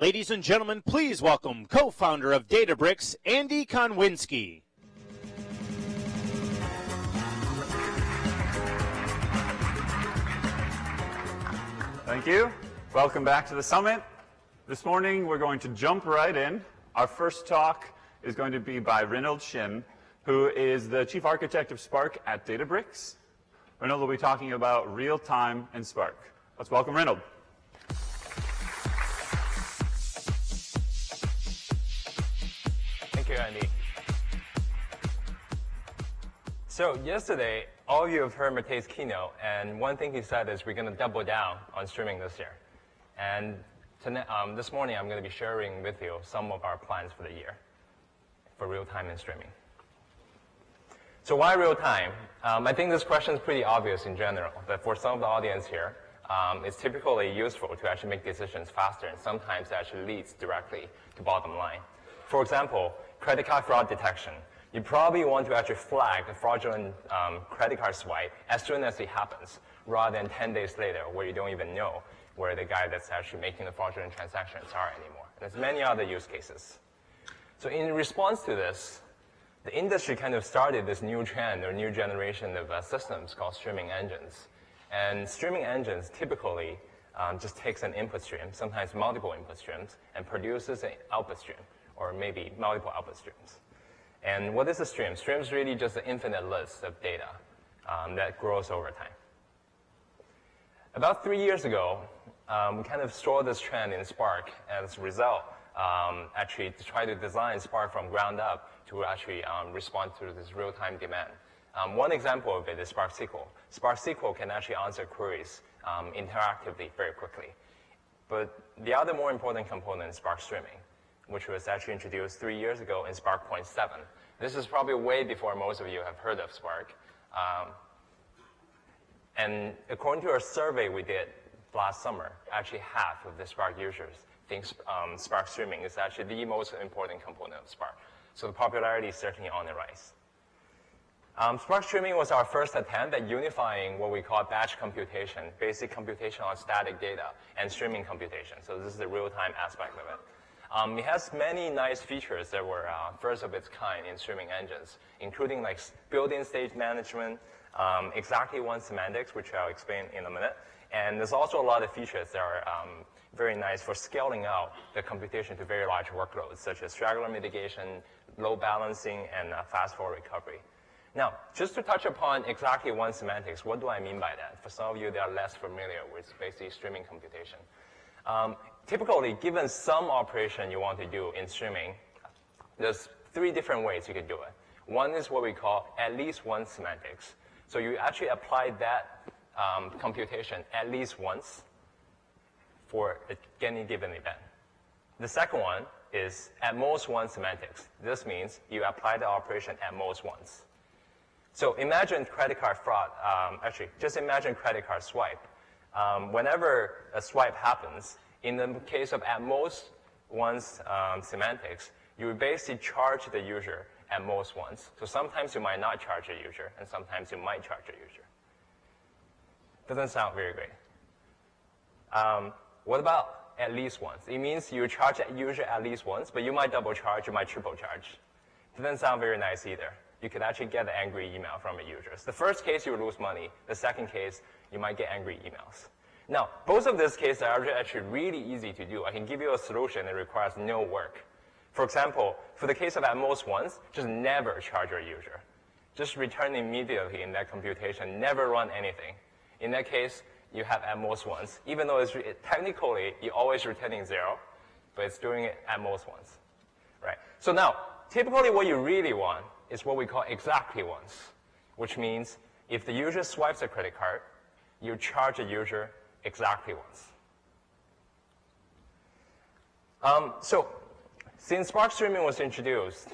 Ladies and gentlemen, please welcome co-founder of Databricks, Andy Konwinski. Thank you. Welcome back to the summit. This morning, we're going to jump right in. Our first talk is going to be by Reynold Shim, who is the chief architect of Spark at Databricks. Reynold will be talking about real-time and Spark. Let's welcome Reynold. Andy. So yesterday, all of you have heard Matei's keynote, and one thing he said is we're going to double down on streaming this year. And tonight, this morning, I'm going to be sharing with you some of our plans for the year for real-time and streaming. So why real-time? I think this question is pretty obvious in general, but for some of the audience here, it's typically useful to actually make decisions faster, and sometimes it actually leads directly to bottom line. For example, credit card fraud detection. You probably want to actually flag the fraudulent credit card swipe as soon as it happens, rather than 10 days later where you don't even know where the guy that's actually making the fraudulent transactions are anymore. And there's many other use cases. So in response to this, the industry kind of started this new trend or new generation of systems called streaming engines. And streaming engines typically just takes an input stream, sometimes multiple input streams, and produces an output stream, or maybe multiple output streams. And what is a stream? Stream is really just an infinite list of data that grows over time. About 3 years ago, we kind of saw this trend in Spark. As a result, actually to try to design Spark from ground up to actually respond to this real-time demand. One example of it is Spark SQL. Spark SQL can actually answer queries interactively very quickly. But the other more important component is Spark Streaming, which was actually introduced 3 years ago in Spark 0.7. This is probably way before most of you have heard of Spark. And according to a survey we did last summer, actually half of the Spark users think Spark Streaming is actually the most important component of Spark. So the popularity is certainly on the rise. Spark Streaming was our first attempt at unifying what we call batch computation, basic computation on static data, and streaming computation. So this is the real-time aspect of it. It has many nice features that were first of its kind in streaming engines, including like built-in stage management, exactly one semantics, which I'll explain in a minute. And there's also a lot of features that are very nice for scaling out the computation to very large workloads, such as straggler mitigation, load balancing, and fast-forward recovery. Now, just to touch upon exactly one semantics, what do I mean by that? For some of you that are less familiar with basically streaming computation. Typically, given some operation you want to do in streaming, there's three different ways you could do it. One is what we call at least one semantics. So you actually apply that computation at least once for any given event. The second one is at most one semantics. This means you apply the operation at most once. So imagine credit card fraud. Just imagine credit card swipe. Whenever a swipe happens, in the case of at most once semantics, you would basically charge the user at most once. So sometimes you might not charge a user, and sometimes you might charge a user. Doesn't sound very great. What about at least once? It means you charge a user at least once, but you might double charge, you might triple charge. Doesn't sound very nice either. You could actually get an angry email from a user. So the first case, you would lose money. The second case, you might get angry emails. Now, both of these cases are actually really easy to do. I can give you a solution that requires no work. For example, for the case of at most once, just never charge your user. Just return immediately in that computation, never run anything. In that case, you have at most once, even though it's technically, you're always returning zero, but it's doing it at most once, right? So now, typically what you really want is what we call exactly once, which means if the user swipes a credit card, you charge the user exactly once. So since Spark Streaming was introduced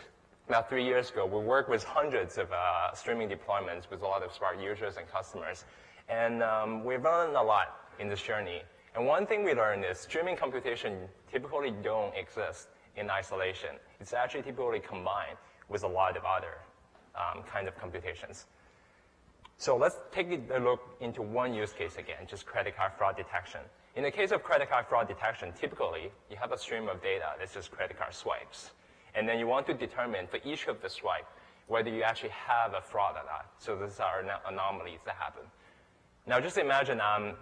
about 3 years ago, we worked with hundreds of streaming deployments with a lot of Spark users and customers. And we've learned a lot in this journey. And one thing we learned is streaming computation typically don't exist in isolation. It's actually typically combined with a lot of other kind of computations. So let's take a look into one use case again, just credit card fraud detection. In the case of credit card fraud detection, typically you have a stream of data. This is credit card swipes. And then you want to determine for each of the swipe whether you actually have a fraud or not. So these are anomalies that happen. Now just imagine I'm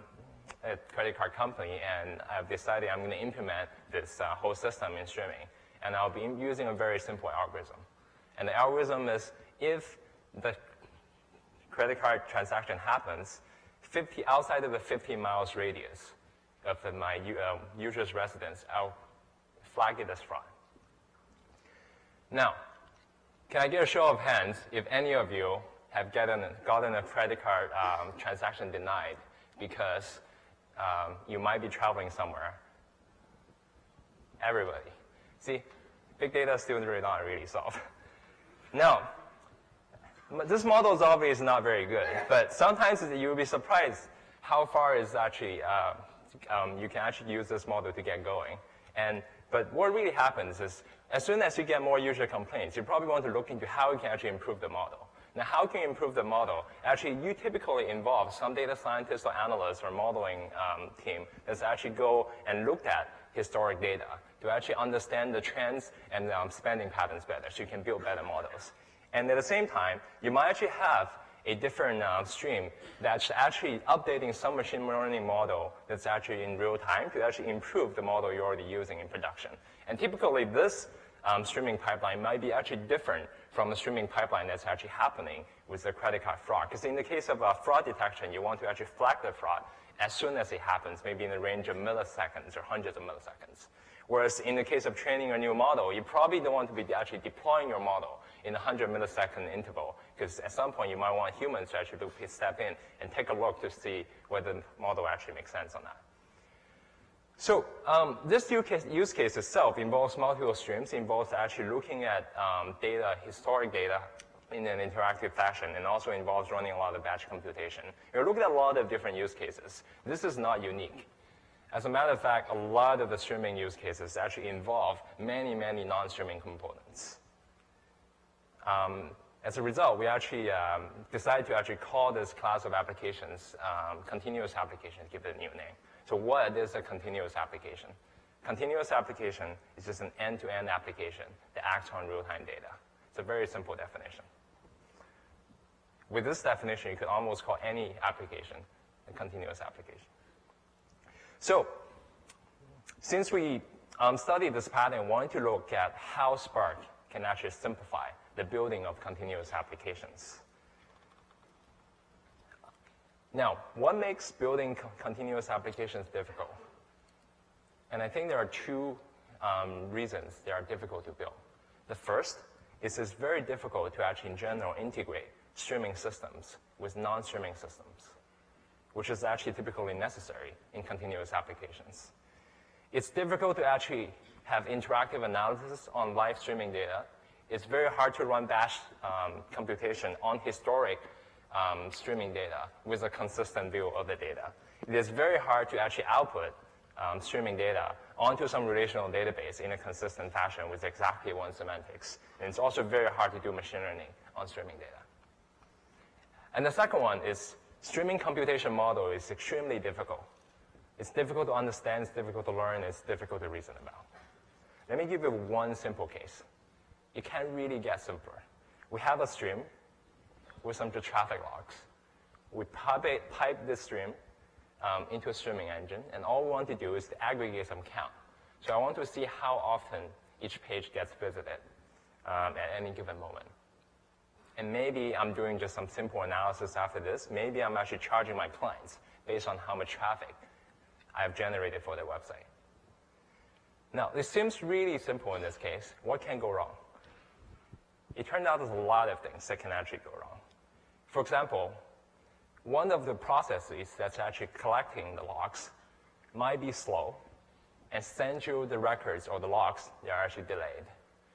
a credit card company and I've decided I'm going to implement this whole system in streaming. And I'll be using a very simple algorithm. And the algorithm is if the credit card transaction happens outside of a 50 miles radius of my user's residence, I'll flag it as fraud. Now, can I get a show of hands if any of you have gotten a credit card transaction denied because you might be traveling somewhere? Everybody. See, big data is still not really solved. Now, this model is obviously not very good, but sometimes you'll be surprised how far is actually you can actually use this model to get going. But what really happens is, as soon as you get more user complaints, you probably want to look into how you can actually improve the model. Now, how can you improve the model? Actually, you typically involve some data scientists or analysts or modeling team that's actually go and look at historic data to actually understand the trends and spending patterns better, so you can build better models. And at the same time, you might actually have a different stream that's actually updating some machine learning model that's actually in real time to actually improve the model you're already using in production. And typically, this streaming pipeline might be actually different from the streaming pipeline that's actually happening with the credit card fraud. Because in the case of fraud detection, you want to actually flag the fraud as soon as it happens, maybe in the range of milliseconds or hundreds of milliseconds. Whereas in the case of training a new model, you probably don't want to be actually deploying your model in a 100-millisecond interval, because at some point you might want humans to actually step in and take a look to see whether the model actually makes sense or not. So this use case itself involves multiple streams, involves actually looking at data, historic data, in an interactive fashion, and also involves running a lot of batch computation. You're looking at a lot of different use cases. This is not unique. As a matter of fact, a lot of the streaming use cases actually involve many, many non-streaming components. As a result, we actually decided to actually call this class of applications continuous applications, give it a new name. So what is a continuous application? Continuous application is just an end-to-end application that acts on real-time data. It's a very simple definition. With this definition, you could almost call any application a continuous application. So since we studied this pattern, we wanted to look at how Spark can actually simplify the building of continuous applications. Now, what makes building continuous applications difficult? And I think there are two reasons they are difficult to build. The first is it's very difficult to actually, in general, integrate streaming systems with non-streaming systems, which is actually typically necessary in continuous applications. It's difficult to actually have interactive analysis on live streaming data. It's very hard to run batch computation on historic streaming data with a consistent view of the data. It is very hard to actually output streaming data onto some relational database in a consistent fashion with exactly one semantics. And it's also very hard to do machine learning on streaming data. And the second one is streaming computation model is extremely difficult. It's difficult to understand, it's difficult to learn, it's difficult to reason about. Let me give you one simple case. It can't really get simpler. We have a stream with some traffic logs. We pipe this stream into a streaming engine, and all we want to do is to aggregate some count. So I want to see how often each page gets visited at any given moment. And maybe I'm doing just some simple analysis after this. Maybe I'm actually charging my clients based on how much traffic I've generated for their website. Now, this seems really simple in this case. What can go wrong? It turned out there's a lot of things that can actually go wrong. For example, one of the processes that's actually collecting the logs might be slow and send you the records or the logs that are actually delayed.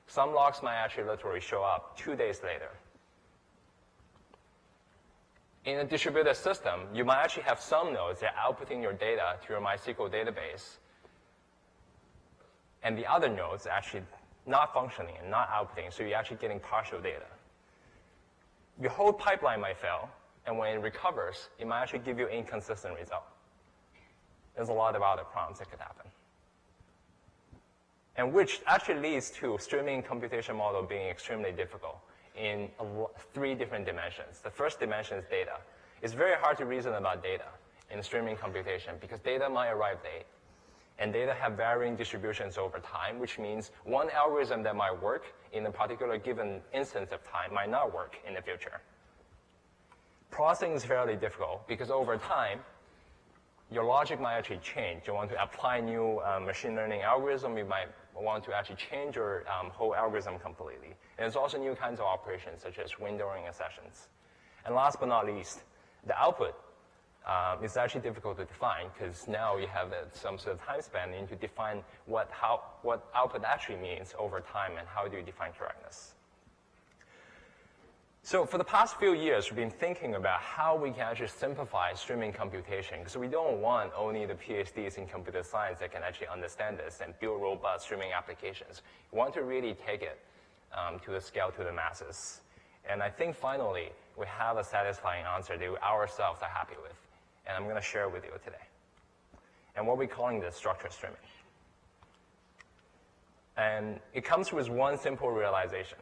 Some logs might actually literally show up 2 days later. In a distributed system, you might actually have some nodes that are outputting your data to your MySQL database, and the other nodes are actually not functioning and not outputting, so you're actually getting partial data. Your whole pipeline might fail, and when it recovers, it might actually give you an inconsistent result. There's a lot of other problems that could happen. And which actually leads to streaming computation model being extremely difficult in 3 different dimensions. The first dimension is data. It's very hard to reason about data in streaming computation because data might arrive late, and data have varying distributions over time, which means one algorithm that might work in a particular given instance of time might not work in the future. Processing is fairly difficult because over time, your logic might actually change. You want to apply new machine learning algorithm, you might want to actually change your whole algorithm completely. And there's also new kinds of operations such as windowing and sessions. And last but not least, the output is actually difficult to define because now you have some sort of time span and you define what output actually means over time and how do you define correctness. So for the past few years, we've been thinking about how we can actually simplify streaming computation because we don't want only the PhDs in computer science that can actually understand this and build robust streaming applications. We want to really take it to the scale to the masses. And I think finally, we have a satisfying answer that ourselves are happy with. And I'm going to share with you today. And what we're calling this structured streaming. And it comes with one simple realization,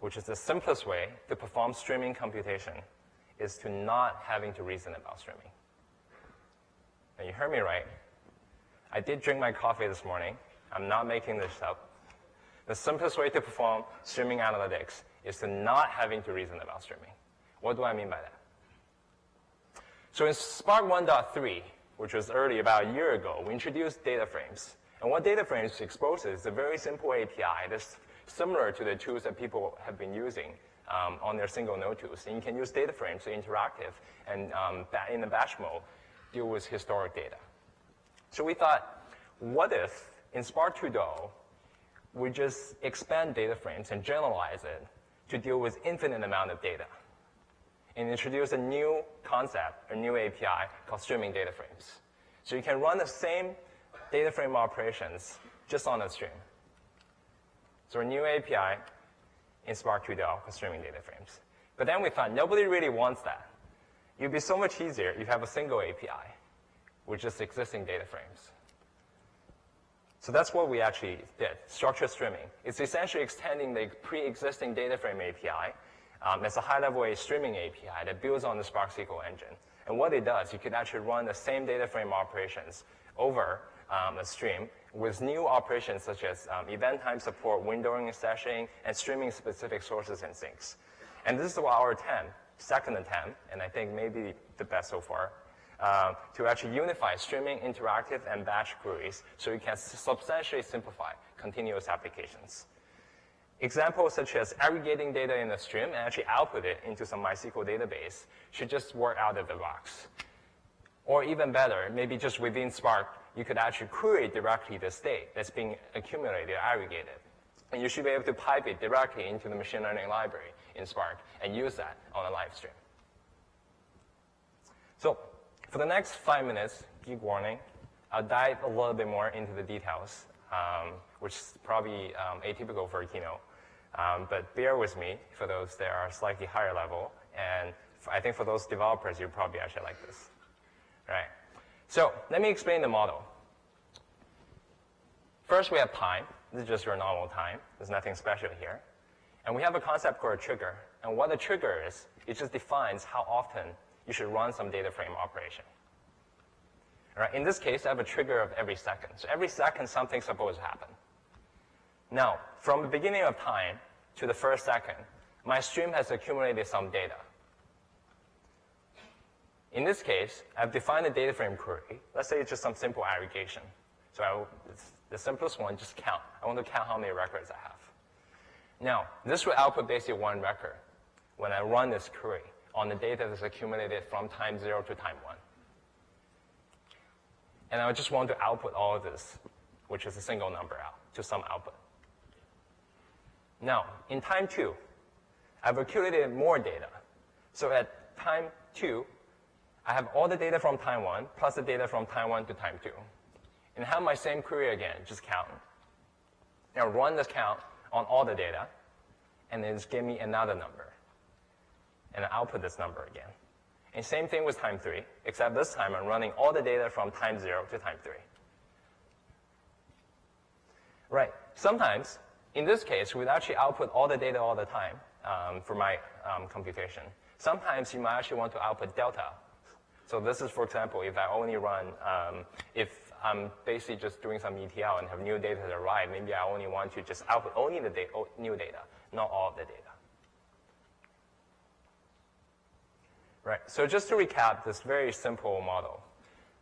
which is the simplest way to perform streaming computation is to not having to reason about streaming. And you heard me right. I did drink my coffee this morning. I'm not making this up. The simplest way to perform streaming analytics is to not having to reason about streaming. What do I mean by that? So in Spark 1.3, which was early about a year ago, we introduced DataFrames. And what DataFrames exposes is a very simple API that's similar to the tools that people have been using on their single node tools. And you can use data frames to interactive and in the batch mode, deal with historic data. So we thought, what if in Spark 2.0, we just expand data frames and generalize it to deal with infinite amount of data and introduce a new concept, a new API called streaming data frames. So you can run the same data frame operations just on a stream. So a new API in Spark 2.0 for streaming data frames. But then we thought nobody really wants that. It'd be so much easier if you have a single API with just existing data frames. So that's what we actually did, structured streaming. It's essentially extending the pre-existing data frame API as a high-level streaming API that builds on the Spark SQL engine. And what it does, you can actually run the same data frame operations over a stream with new operations such as event time support, windowing and sessioning, and streaming specific sources and sinks. And this is our attempt, second attempt, and I think maybe the best so far, to actually unify streaming, interactive, and batch queries so you can substantially simplify continuous applications. Examples such as aggregating data in a stream and actually output it into some MySQL database should just work out of the box. Or even better, maybe just within Spark, you could actually query directly the state that's being accumulated, aggregated. And you should be able to pipe it directly into the machine learning library in Spark and use that on a live stream. So for the next 5 minutes, geek warning, I'll dive a little bit more into the details, which is probably atypical for a keynote. But bear with me for those that are slightly higher level. And I think for those developers, you probably actually like this. Right. So let me explain the model. First, we have time. This is just your normal time. There's nothing special here. And we have a concept called a trigger. And what a trigger is, it just defines how often you should run some data frame operation. All right. In this case, I have a trigger of every second. So every second, something's supposed to happen. Now, from the beginning of time to the first second, my stream has accumulated some data. In this case, I've defined a data frame query. Let's say it's just some simple aggregation. So it's the simplest one, just count. I want to count how many records I have. Now, this will output basically one record when I run this query on the data that's accumulated from time 0 to time 1. And I just want to output all of this, which is a single number out, to some output. Now, in time 2, I've accumulated more data. So at time 2, I have all the data from time 1 plus the data from time 1 to time 2. And have my same query again, just count. Now run this count on all the data, and then just give me another number. And output this number again. And same thing with time 3, except this time I'm running all the data from time 0 to time 3. Right. Sometimes, in this case, we'd actually output all the data all the time for my computation. Sometimes you might actually want to output delta. So this is, for example, if I only run, if I'm basically just doing some ETL and have new data that arrive, maybe I only want to just output only the new data, not all of the data. Right, so just to recap this very simple model,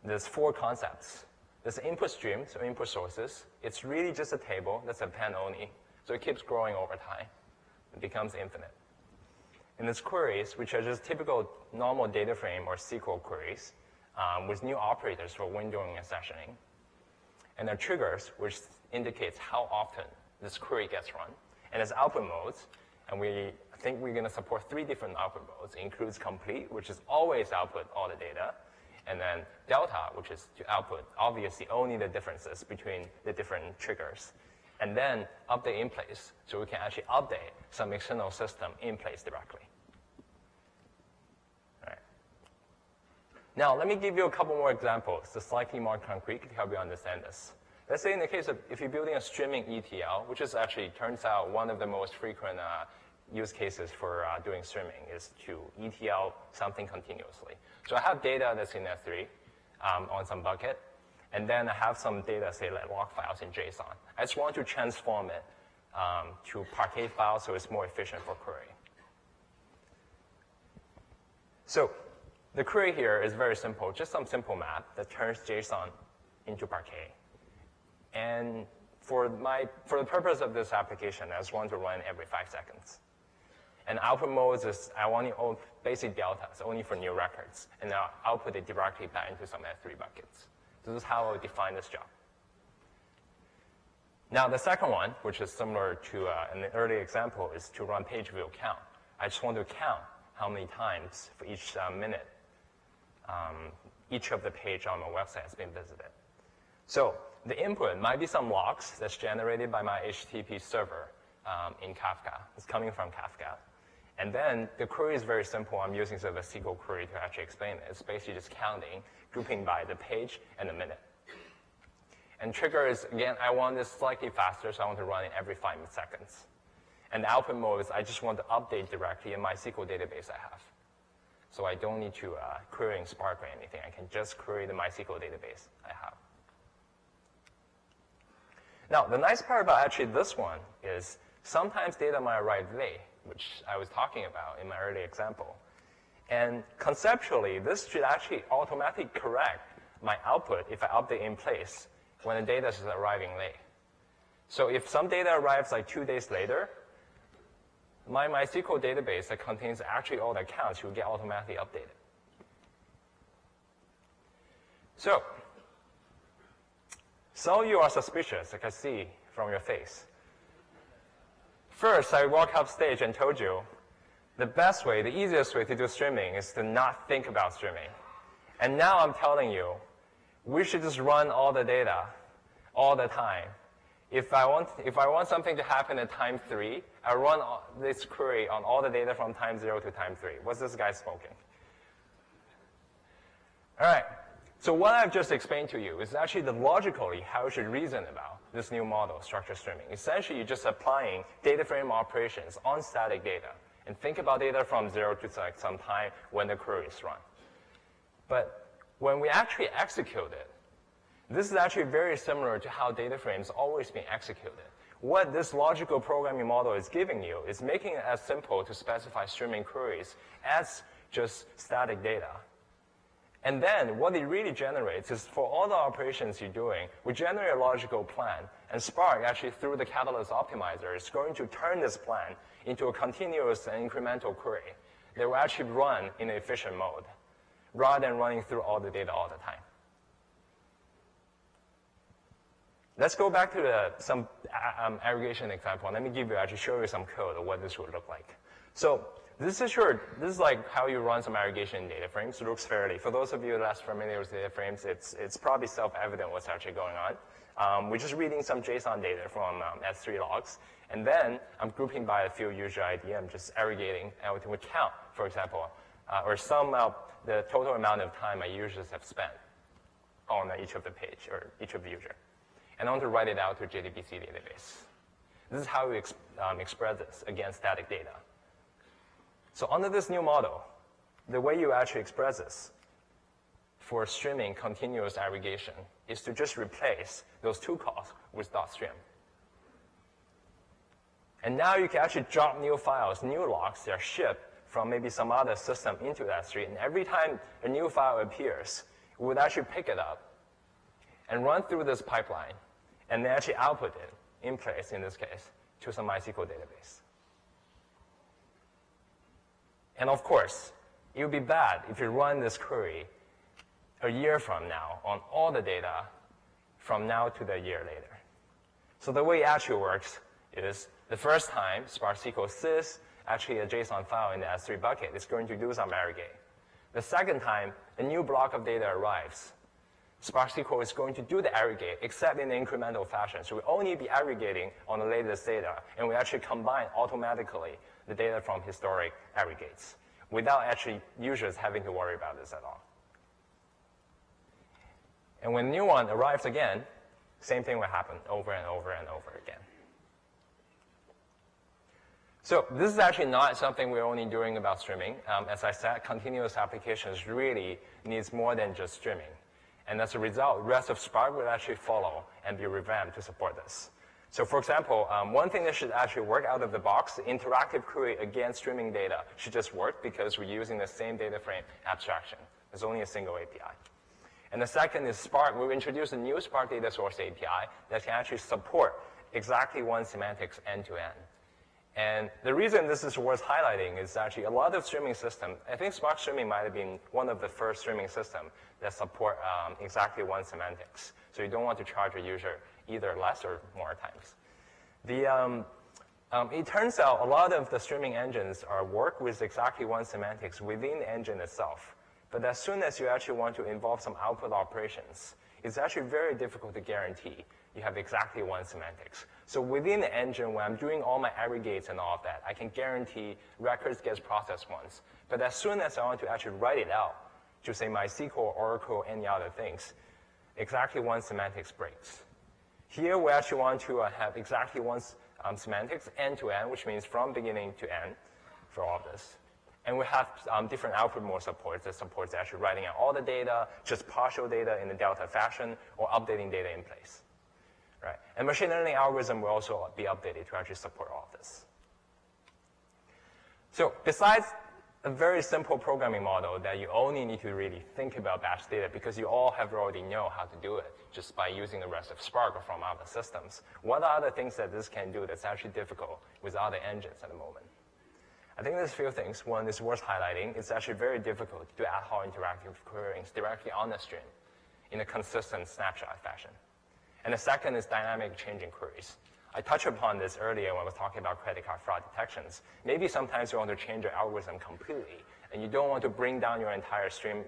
there's 4 concepts. There's an input stream, so input sources. It's really just a table that's append only, so it keeps growing over time. It becomes infinite. And there's queries, which are just typical normal data frame or SQL queries with new operators for windowing and sessioning. And there are triggers, which indicates how often this query gets run. And there's output modes. And we think we're going to support 3 different output modes. It includes complete, which is always output all the data, and then delta, which is to output, obviously, only the differences between the different triggers. And then update in place, so we can actually update some external system in place directly. All right. Now, let me give you a couple more examples, just slightly more concrete to help you understand this. Let's say in the case of if you're building a streaming ETL, which is actually, turns out, one of the most frequent use cases for doing streaming is to ETL something continuously. So I have data that's in S3 on some bucket, and then I have some data, say, like log files in JSON. I just want to transform it to Parquet files so it's more efficient for querying. So the query here is very simple, just some simple map that turns JSON into Parquet. And for the purpose of this application, I just want to run every 5 seconds. And output mode is I want to basically delta, so only for new records. And I'll output it directly back into some S3 buckets. So this is how I would define this job. Now, the second one, which is similar to an earlier example, is to run page view count. I just want to count how many times for each minute each of the page on my website has been visited. So the input might be some logs that's generated by my HTTP server in Kafka. It's coming from Kafka. And then the query is very simple. I'm using sort of a SQL query to actually explain it. It's basically just counting, grouping by the page and the minute. And trigger is, again, I want this slightly faster, so I want to run it every 5 seconds. And the output mode is I just want to update directly in my SQL database I have. So I don't need to query in Spark or anything. I can just query the MySQL database I have. Now, the nice part about actually this one is sometimes data might arrive late, which I was talking about in my earlier example. And conceptually, this should actually automatically correct my output if I update in place when the data is arriving late. So if some data arrives like 2 days later, my MySQL database that contains actually all the accounts will get automatically updated. So some of you are suspicious, I can see from your face. First, I walked up stage and told you the best way, the easiest way to do streaming is to not think about streaming. And now I'm telling you, we should just run all the data all the time. If I want something to happen at time 3, I run this query on all the data from time 0 to time 3. What's this guy smoking? All right. So what I've just explained to you is actually logically how you should reason about this new model, structured streaming. Essentially, you're just applying data frame operations on static data and think about data from 0 to like some time when the query is run. But when we actually execute it, this is actually very similar to how data frames always been executed. What this logical programming model is giving you is making it as simple to specify streaming queries as just static data. And then what it really generates is for all the operations you're doing, we generate a logical plan. And Spark actually, through the Catalyst optimizer, is going to turn this plan into a continuous and incremental query that will actually run in an efficient mode, rather than running through all the data all the time. Let's go back to some aggregation example. Let me give you, actually show you some code of what this would look like. So this is like how you run some aggregation in data frames. It looks fairly. For those of you less familiar with data frames, it's probably self-evident what's actually going on. We're just reading some JSON data from S3 logs, and then I'm grouping by a field user ID. I'm just aggregating, and we count, for example, or sum up the total amount of time my users have spent on each of the page or each of the user. And I want to write it out to a JDBC database. This is how we express this against static data. So under this new model, the way you actually express this for streaming continuous aggregation is to just replace those two calls with .stream. And now you can actually drop new files, new logs that are shipped from maybe some other system into S3. And every time a new file appears, we would actually pick it up and run through this pipeline and then actually output it in place, in this case, to some MySQL database. And of course, it would be bad if you run this query a year from now on all the data from now to the year later. So the way it actually works is the first time Spark SQL sys actually a JSON file in the S3 bucket is going to do some aggregate. The second time a new block of data arrives, Spark SQL is going to do the aggregate except in an incremental fashion. So we only be aggregating on the latest data, and we actually combine automatically the data from historic aggregates without actually users having to worry about this at all. And when a new one arrives again, same thing will happen over and over and over again. So this is actually not something we're only doing about streaming. As I said, continuous applications really needs more than just streaming. And as a result, the rest of Spark will actually follow and be revamped to support this. So for example, one thing that should actually work out of the box, the interactive query against streaming data should just work because we're using the same data frame abstraction. There's only a single API. And the second is Spark. We've introduced a new Spark data source API that can actually support exactly one semantics end to end. And the reason this is worth highlighting is actually a lot of streaming systems, I think Spark Streaming might have been one of the first streaming systems that support exactly one semantics. So you don't want to charge a user either less or more times. It turns out a lot of the streaming engines are work with exactly one semantics within the engine itself. But as soon as you actually want to involve some output operations, it's actually very difficult to guarantee you have exactly one semantics. So within the engine, when I'm doing all my aggregates and all of that, I can guarantee records gets processed once. But as soon as I want to actually write it out to say MySQL, Oracle, any other things, exactly one semantics breaks. Here we actually want to have exactly one semantics end to end, which means from beginning to end for all of this. And we have different output mode supports that supports actually writing out all the data, just partial data in the delta fashion, or updating data in place. Right. And machine learning algorithm will also be updated to actually support all of this. So besides a very simple programming model that you only need to really think about batch data because you all have already know how to do it just by using the rest of Spark or from other systems, what are other things that this can do that's actually difficult with other engines at the moment? I think there's a few things. One is worth highlighting. It's actually very difficult to do ad hoc interactive queries directly on the stream in a consistent snapshot fashion. And the second is dynamic changing queries. I touched upon this earlier when I was talking about credit card fraud detections. Maybe sometimes you want to change your algorithm completely, and you don't want to bring down your entire streaming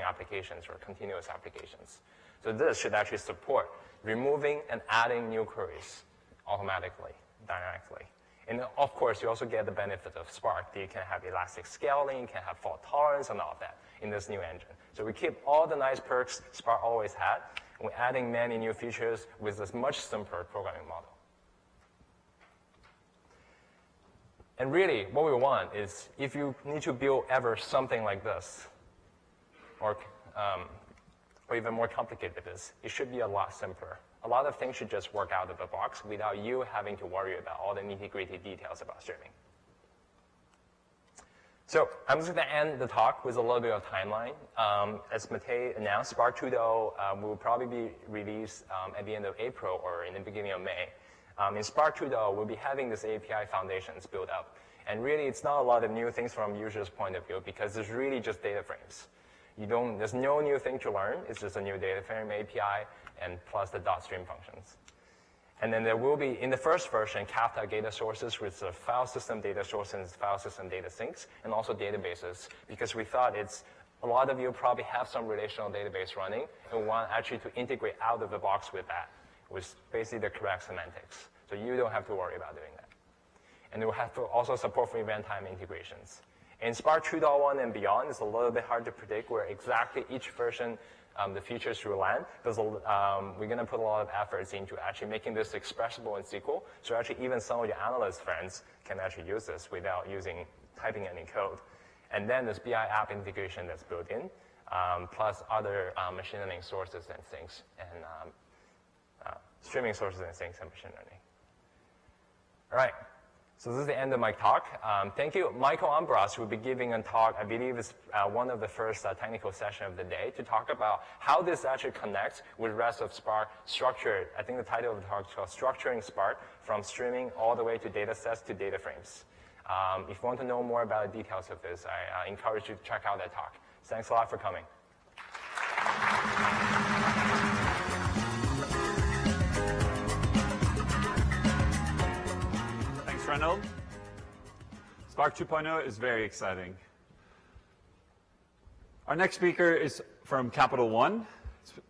applications or continuous applications. So this should actually support removing and adding new queries automatically, dynamically. And of course, you also get the benefit of Spark. You can have elastic scaling, you can have fault tolerance, and all of that in this new engine. So we keep all the nice perks Spark always had. We're adding many new features with this much simpler programming model. And really, what we want is if you need to build ever something like this, or even more complicated than this, it should be a lot simpler. A lot of things should just work out of the box without you having to worry about all the nitty-gritty details about streaming. So I'm just going to end the talk with a little bit of timeline. As Matei announced, Spark 2.0 will probably be released at the end of April or in the beginning of May. In Spark 2.0, we'll be having this API foundations built up. And really, it's not a lot of new things from user's point of view because it's really just data frames. There's no new thing to learn. It's just a new data frame API and plus the .stream functions. And then there will be, in the first version, Kafka data sources with the file system data sources, file system data sinks, and also databases, because we thought a lot of you probably have some relational database running and want actually to integrate out of the box with that, with basically the correct semantics. So you don't have to worry about doing that. And it will have to also support for event time integrations. And Spark 2.1 and beyond is a little bit hard to predict where exactly each version the features will land, because we're going to put a lot of efforts into actually making this expressible in SQL, so actually even some of your analyst friends can actually use this without typing any code. And then this BI app integration that's built in, plus other machine learning sources and things, and streaming sources and things, and machine learning. All right. So this is the end of my talk. Thank you. Michael Ambras will be giving a talk. I believe it's one of the first technical sessions of the day, to talk about how this actually connects with the rest of Spark structured. I think the title of the talk is called Structuring Spark from Streaming all the way to Datasets to Dataframes. If you want to know more about the details of this, I encourage you to check out that talk. Thanks a lot for coming. Thanks, Reynold. Spark 2.0 is very exciting. Our next speaker is from Capital One.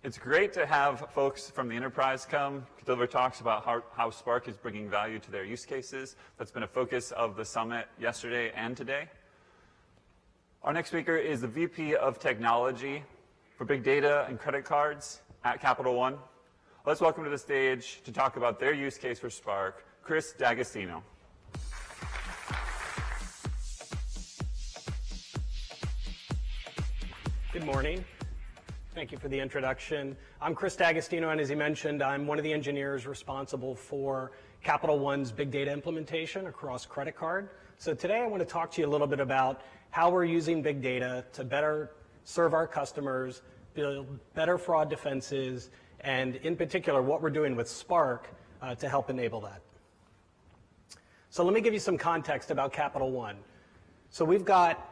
It's great to have folks from the enterprise come deliver talks about how Spark is bringing value to their use cases. That's been a focus of the summit yesterday and today. Our next speaker is the VP of Technology for Big Data and Credit Cards at Capital One. Let's welcome to the stage to talk about their use case for Spark, Chris D'Agostino. Good morning. Thank you for the introduction. I'm Chris D'Agostino, and as he mentioned, I'm one of the engineers responsible for Capital One's big data implementation across credit card. So today I want to talk to you a little bit about how we're using big data to better serve our customers, build better fraud defenses, and in particular what we're doing with Spark to help enable that. So let me give you some context about Capital One. So we've got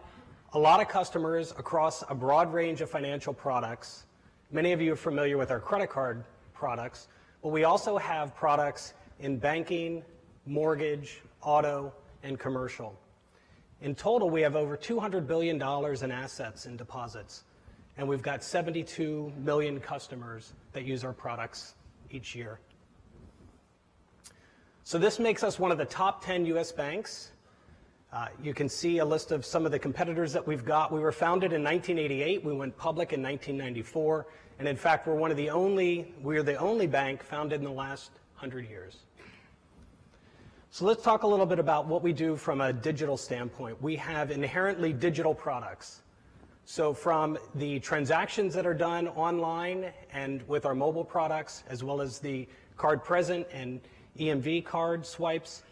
a lot of customers across a broad range of financial products. Many of you are familiar with our credit card products, but we also have products in banking, mortgage, auto, and commercial. In total, we have over $200 billion in assets in deposits, and we've got 72 million customers that use our products each year. So this makes us one of the top 10 US banks. You can see a list of some of the competitors that we've got. We were founded in 1988. We went public in 1994. And in fact, we're the only bank founded in the last 100 years. So let's talk a little bit about what we do from a digital standpoint. We have inherently digital products. So from the transactions that are done online and with our mobile products, as well as the card present and EMV card swipes,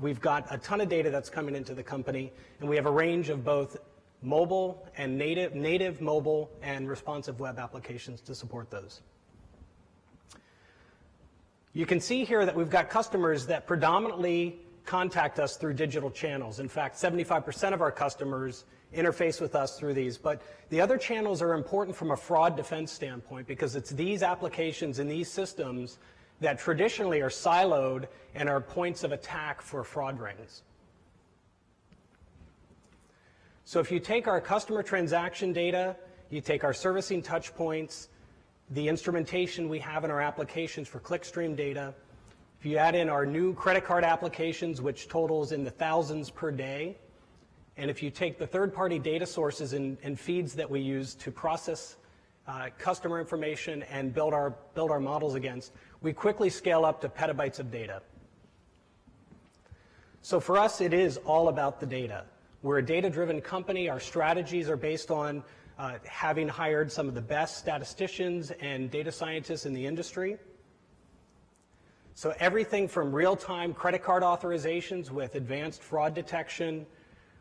we've got a ton of data that's coming into the company, and we have a range of both mobile and native mobile and responsive web applications to support those. You can see here that we've got customers that predominantly contact us through digital channels. In fact, 75% of our customers interface with us through these. But the other channels are important from a fraud defense standpoint, because it's these applications and these systems that traditionally are siloed and are points of attack for fraud rings. So if you take our customer transaction data, you take our servicing touch points, the instrumentation we have in our applications for clickstream data, if you add in our new credit card applications, which totals in the thousands per day, and if you take the third-party data sources and feeds that we use to process customer information and build our models against, we quickly scale up to petabytes of data. So for us, it is all about the data. We're a data-driven company. Our strategies are based on having hired some of the best statisticians and data scientists in the industry. So everything from real-time credit card authorizations with advanced fraud detection,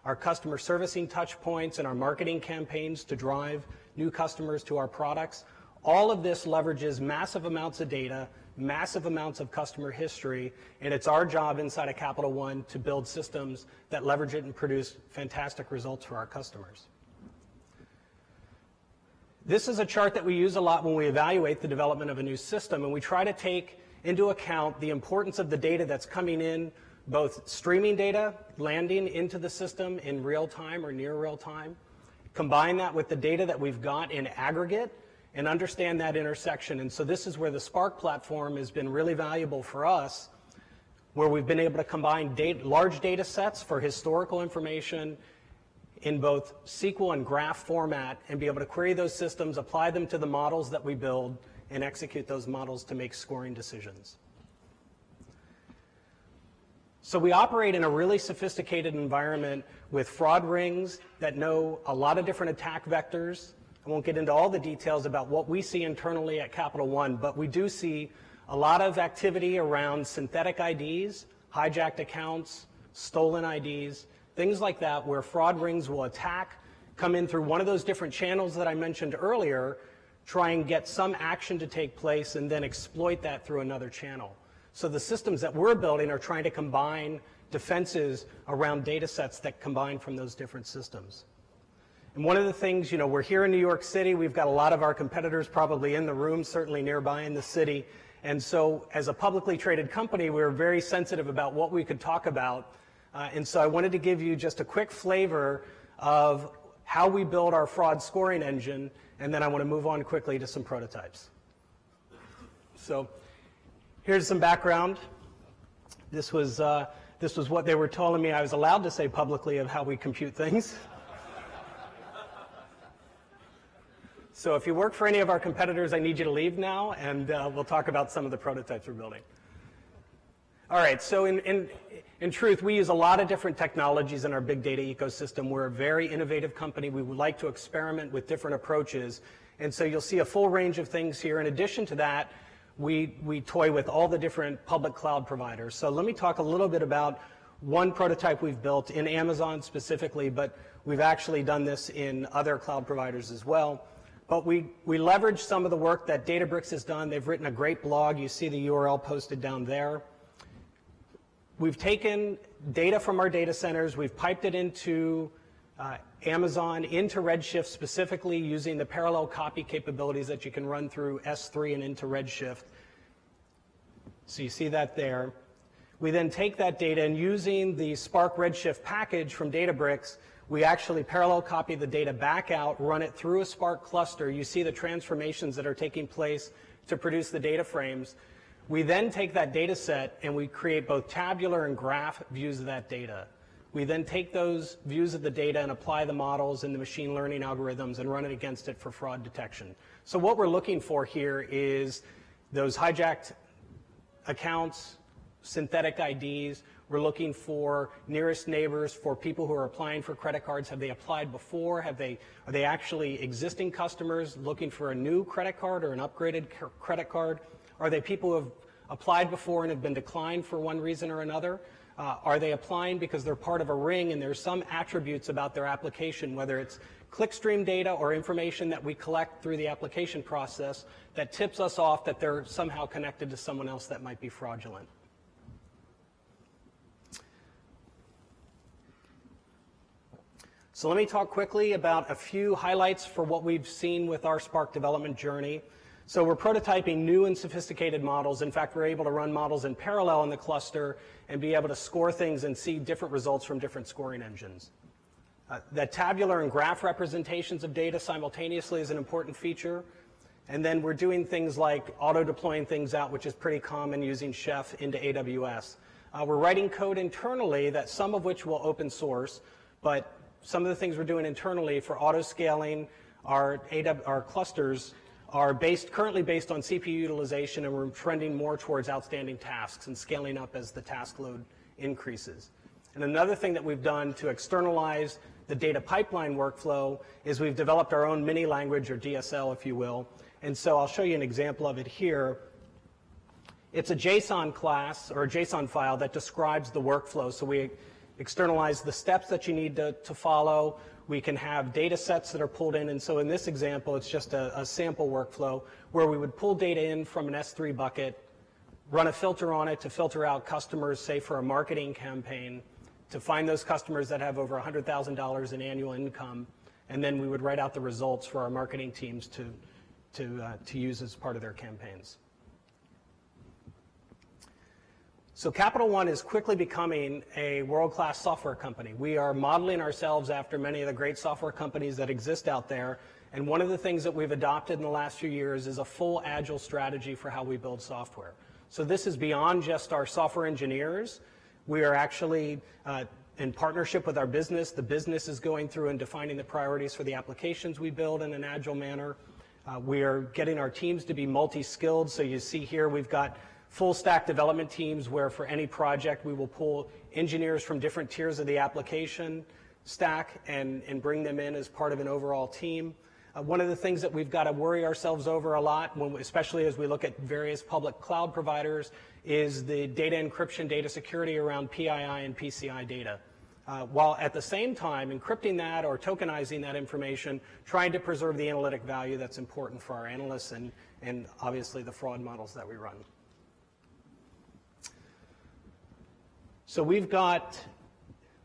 our customer servicing touch points, and our marketing campaigns to drive new customers to our products, all of this leverages massive amounts of data, massive amounts of customer history, and it's our job inside of Capital One to build systems that leverage it and produce fantastic results for our customers. This is a chart that we use a lot when we evaluate the development of a new system, and we try to take into account the importance of the data that's coming in, both streaming data, landing into the system in real time or near real time, combine that with the data that we've got in aggregate, and understand that intersection. And so this is where the Spark platform has been really valuable for us, where we've been able to combine large data sets for historical information, in both SQL and graph format and be able to query those systems, apply them to the models that we build, and execute those models to make scoring decisions. So we operate in a really sophisticated environment with fraud rings that know a lot of different attack vectors. I won't get into all the details about what we see internally at Capital One, but we do see a lot of activity around synthetic IDs, hijacked accounts, stolen IDs, things like that, where fraud rings will attack, come in through one of those different channels that I mentioned earlier, try and get some action to take place, and then exploit that through another channel. So the systems that we're building are trying to combine defenses around data sets that combine from those different systems. And one of the things, you know, we're here in New York City, we've got a lot of our competitors probably in the room, certainly nearby in the city. And so as a publicly traded company, we were very sensitive about what we could talk about. And so I wanted to give you just a quick flavor of how we build our fraud scoring engine, and then I want to move on quickly to some prototypes. So here's some background. This was what they were telling me I was allowed to say publicly of how we compute things. So if you work for any of our competitors, I need you to leave now, and we'll talk about some of the prototypes we're building. All right, so in truth, we use a lot of different technologies in our big data ecosystem. We're a very innovative company. We would like to experiment with different approaches, and so you'll see a full range of things here. In addition to that, we toy with all the different public cloud providers. So let me talk a little bit about one prototype we've built in Amazon specifically, but we've actually done this in other cloud providers as well. But we leverage some of the work that Databricks has done. They've written a great blog. You see the URL posted down there. We've taken data from our data centers. We've piped it into Amazon, into Redshift specifically using the parallel copy capabilities that you can run through S3 and into Redshift. So you see that there. We then take that data and using the Spark Redshift package from Databricks, we actually parallel copy the data back out, run it through a Spark cluster. You see the transformations that are taking place to produce the data frames. We then take that data set and we create both tabular and graph views of that data. We then take those views of the data and apply the models and the machine learning algorithms and run it against it for fraud detection. So what we're looking for here is those hijacked accounts, synthetic IDs. We're looking for nearest neighbors, for people who are applying for credit cards. Have they applied before? Are they actually existing customers looking for a new credit card or an upgraded credit card? Are they people who have applied before and have been declined for one reason or another? Are they applying because they're part of a ring and there's some attributes about their application, whether it's clickstream data or information that we collect through the application process that tips us off that they're somehow connected to someone else that might be fraudulent? So let me talk quickly about a few highlights for what we've seen with our Spark development journey. So we're prototyping new and sophisticated models. In fact, we're able to run models in parallel in the cluster and be able to score things and see different results from different scoring engines. The tabular and graph representations of data simultaneously is an important feature. And then we're doing things like auto-deploying things out, which is pretty common using Chef into AWS. We're writing code internally, that some of which will open source, but some of the things we're doing internally for auto-scaling our clusters are currently based on CPU utilization, and we're trending more towards outstanding tasks and scaling up as the task load increases. And another thing that we've done to externalize the data pipeline workflow is we've developed our own mini language, or DSL, if you will. And so I'll show you an example of it here. It's a JSON class, or a JSON file, that describes the workflow. So we externalize the steps that you need to follow. We can have data sets that are pulled in, and so in this example, it's just a sample workflow where we would pull data in from an S3 bucket, run a filter on it to filter out customers, say for a marketing campaign, to find those customers that have over $100,000 in annual income, and then we would write out the results for our marketing teams to use as part of their campaigns. So Capital One is quickly becoming a world-class software company. We are modeling ourselves after many of the great software companies that exist out there, and one of the things that we've adopted in the last few years is a full agile strategy for how we build software. So this is beyond just our software engineers. We are actually in partnership with our business. The business is going through and defining the priorities for the applications we build in an agile manner. We are getting our teams to be multi-skilled. So you see here we've got full stack development teams where for any project we will pull engineers from different tiers of the application stack and bring them in as part of an overall team. One of the things that we've got to worry ourselves over a lot, when we, especially as we look at various public cloud providers, is the data encryption, data security around PII and PCI data. While at the same time encrypting that or tokenizing that information, trying to preserve the analytic value that's important for our analysts and obviously the fraud models that we run. So we've got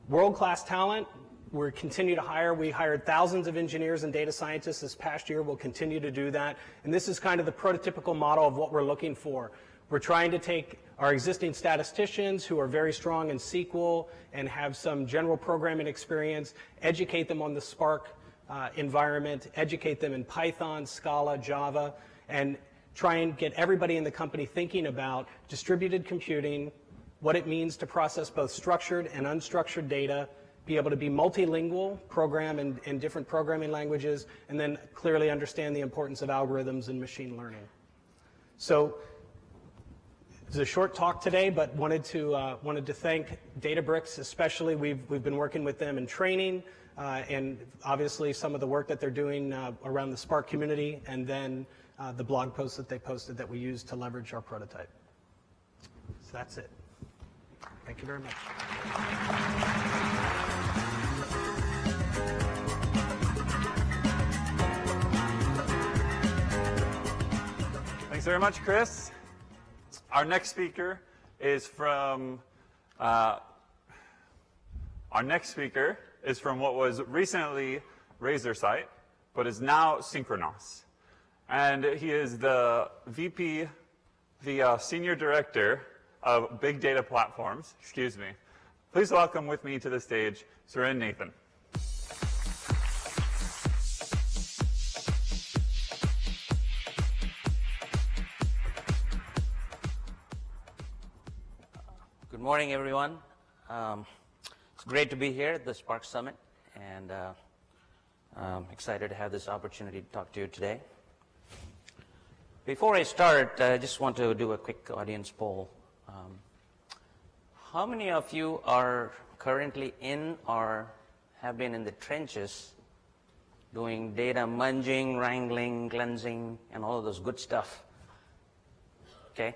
world-class talent. We continue to hire. We hired thousands of engineers and data scientists this past year. We'll continue to do that. And this is kind of the prototypical model of what we're looking for. We're trying to take our existing statisticians who are very strong in SQL and have some general programming experience, educate them on the Spark environment, educate them in Python, Scala, Java, and try and get everybody in the company thinking about distributed computing, what it means to process both structured and unstructured data, be able to be multilingual, program in different programming languages, and then clearly understand the importance of algorithms and machine learning. So it's a short talk today, but wanted to thank Databricks especially. We've been working with them in training and obviously some of the work that they're doing around the Spark community, and then the blog post that they posted that we used to leverage our prototype. So that's it. Thank you very much. Thanks very much, Chris. Our next speaker is from what was recently RazorSight, but is now Synchronoss, and he is the VP, the Senior Director of Big Data Platforms. Excuse me. Please welcome with me to the stage Seren Nathan. Good morning, everyone. It's great to be here at the Spark Summit, and I'm excited to have this opportunity to talk to you today. Before I start, I just want to do a quick audience poll. How many of you are currently in or have been in the trenches doing data munging, wrangling, cleansing, and all of those good stuff? Okay,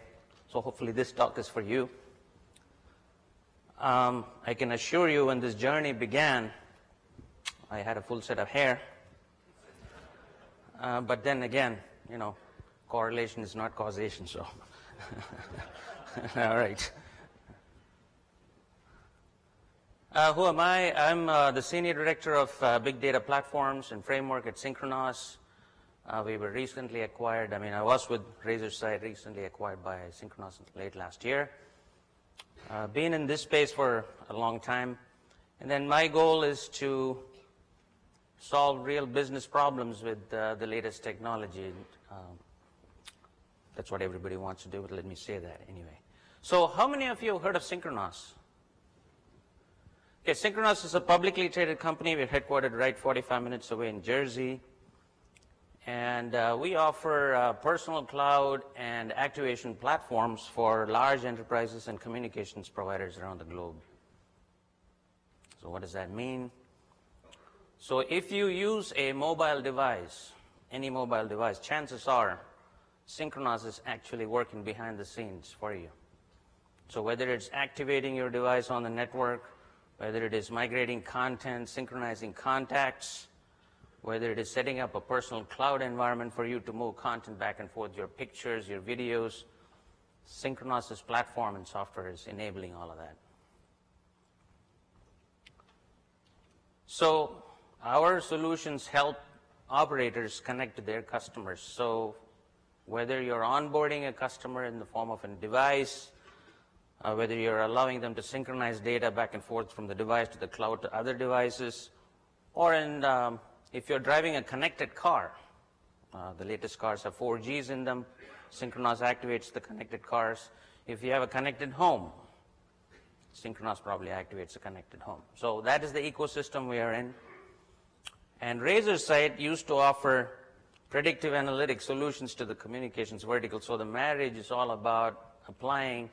so hopefully this talk is for you. I can assure you when this journey began, I had a full set of hair. But then again, you know, correlation is not causation, so. All right. Who am I? I'm the Senior Director of Big Data Platforms and Framework at Synchronoss. We were recently acquired. I mean, I was with RazorSight, recently acquired by Synchronoss late last year. Been in this space for a long time. And then my goal is to solve real business problems with the latest technology. That's what everybody wants to do, but let me say that anyway. So how many of you have heard of Synchronoss? Okay, Synchronoss is a publicly traded company. We're headquartered right 45 minutes away in Jersey. And we offer personal cloud and activation platforms for large enterprises and communications providers around the globe. So what does that mean? So if you use a mobile device, any mobile device, chances are Synchronoss is actually working behind the scenes for you. So whether it's activating your device on the network, whether it is migrating content, synchronizing contacts, whether it is setting up a personal cloud environment for you to move content back and forth, your pictures, your videos, Synchronoss's platform and software is enabling all of that. So our solutions help operators connect to their customers. So whether you're onboarding a customer in the form of a device, whether you're allowing them to synchronize data back and forth from the device to the cloud to other devices, or if you're driving a connected car, the latest cars have 4Gs in them, Synchronoss activates the connected cars. If you have a connected home, Synchronoss probably activates a connected home. So that is the ecosystem we are in. And RazorSight used to offer predictive analytic solutions to the communications vertical. So the marriage is all about applying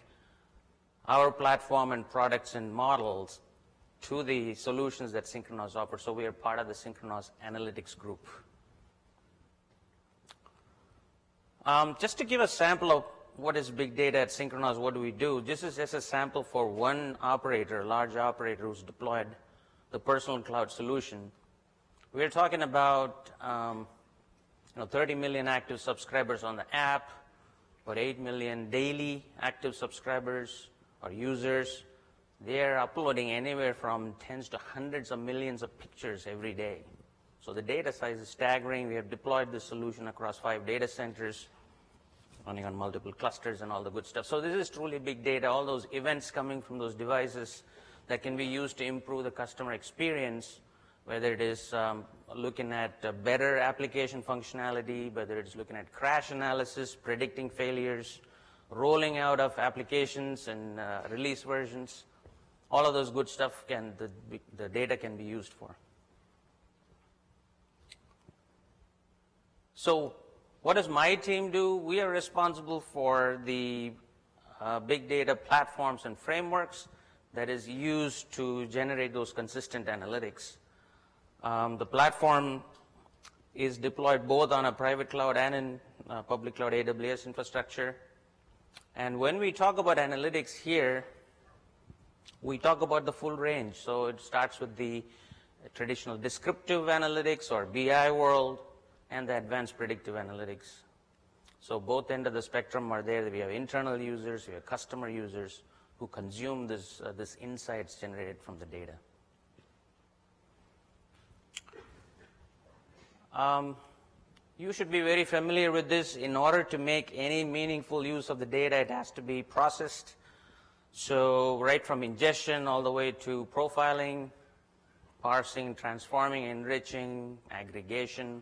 our platform and products and models to the solutions that Synchronoss offers. So we are part of the Synchronoss analytics group. Just to give a sample of what is big data at Synchronoss, what do we do? This is just a sample for one operator, large operator who's deployed the personal cloud solution. We're talking about 30 million active subscribers on the app, about 8 million daily active subscribers or users. They're uploading anywhere from tens to hundreds of millions of pictures every day. So the data size is staggering. We have deployed this solution across 5 data centers, running on multiple clusters and all the good stuff. So this is truly big data, all those events coming from those devices that can be used to improve the customer experience, whether it is looking at better application functionality, whether it's looking at crash analysis, predicting failures, rolling out of applications and release versions. All of those good stuff can, the data can be used for. So what does my team do? We are responsible for the big data platforms and frameworks that is used to generate those consistent analytics. The platform is deployed both on a private cloud and in public cloud AWS infrastructure. And when we talk about analytics here, we talk about the full range. So it starts with the traditional descriptive analytics or BI world, and the advanced predictive analytics. So both ends of the spectrum are there. We have internal users, we have customer users who consume this, this insights generated from the data. You should be very familiar with this. In order to make any meaningful use of the data, it has to be processed. So right from ingestion all the way to profiling, parsing, transforming, enriching, aggregation,